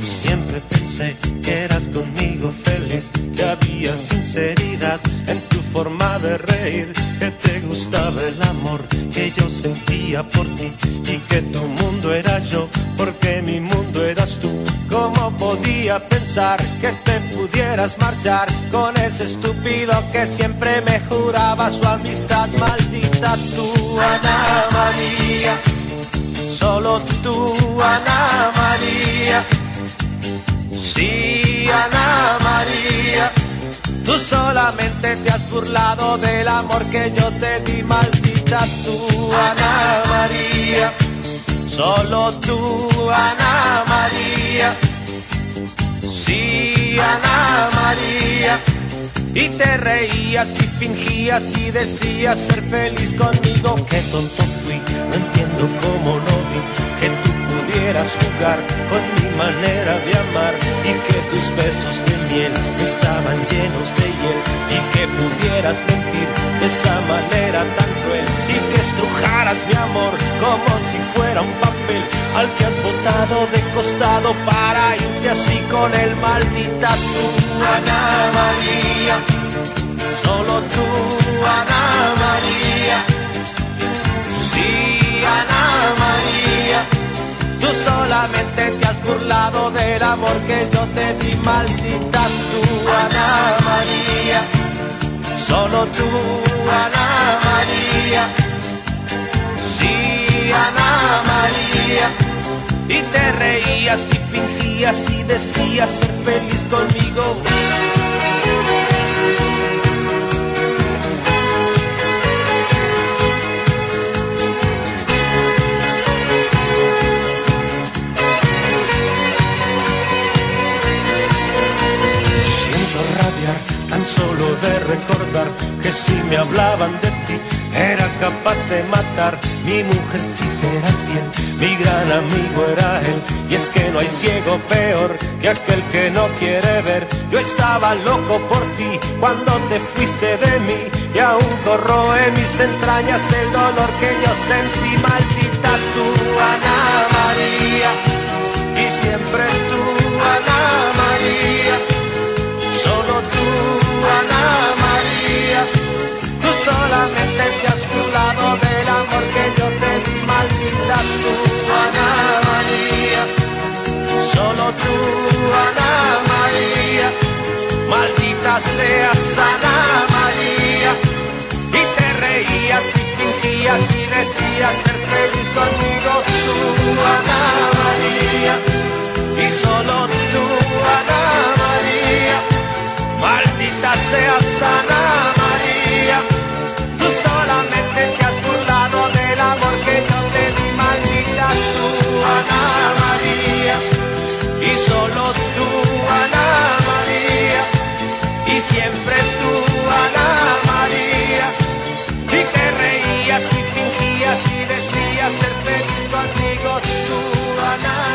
Siempre pensé que eras conmigo feliz, que había sinceridad en tu forma de reír, que te gustaba el amor que yo sentía por ti y que tu mundo era yo, porque mi mundo eras tú. ¿Cómo podía pensar que te pudieras marchar con ese estúpido que siempre me juraba su amistad? Maldita tú, Ana María, solo tú, Ana María. Sí, Ana María, tú solamente te has burlado del amor que yo te di. Maldita tú, Ana María, solo tú, Ana María. Sí, Ana María, y te reías y fingías y decías ser feliz conmigo. Qué tonto fui, no entiendo cómo no vi que tú pudieras jugar con mi manera de amar, y que tus besos de miel estaban llenos de hiel, y que pudieras mentir de esa manera tan cruel, y que estrujaras mi amor como si fuera un papel al que has botado de costado para irte así con el. Maldita tú, Ana María, solo tú, Ana María. Sí, Ana María, tú solamente te has burlado del amor que yo te di. Maldita tú, Ana María, solo tú, Ana María. Sí, Ana María, y te reías y fingías y decías ser feliz conmigo. Siento rabiar tan solo de recordar que si me hablaban de ti era capaz de matar. Mi mujercita era quien, mi gran amigo era él. Y es que no hay ciego peor que aquel que no quiere ver. Yo estaba loco por ti cuando te fuiste de mí, y aún corroe mis entrañas el dolor que yo sentí. Maldita tú, Ana María, y siempre tú, Ana María. Solo tú, Ana María, tú solamente te has burlado del amor que yo te di. Maldita tú, Ana María, solo tú, Ana María. Maldita seas, Ana María, y te reías y fingías y decías ser feliz conmigo. Tú, Ana María, y solo tú, Ana María. Maldita seas, Ana María, tú solamente te has burlado del amor que yo te di. Maldita tú, Ana María, y solo tú, Ana María. Y siempre tú, Ana María, y te reías y fingías y decías ser feliz conmigo. Tú, Ana María.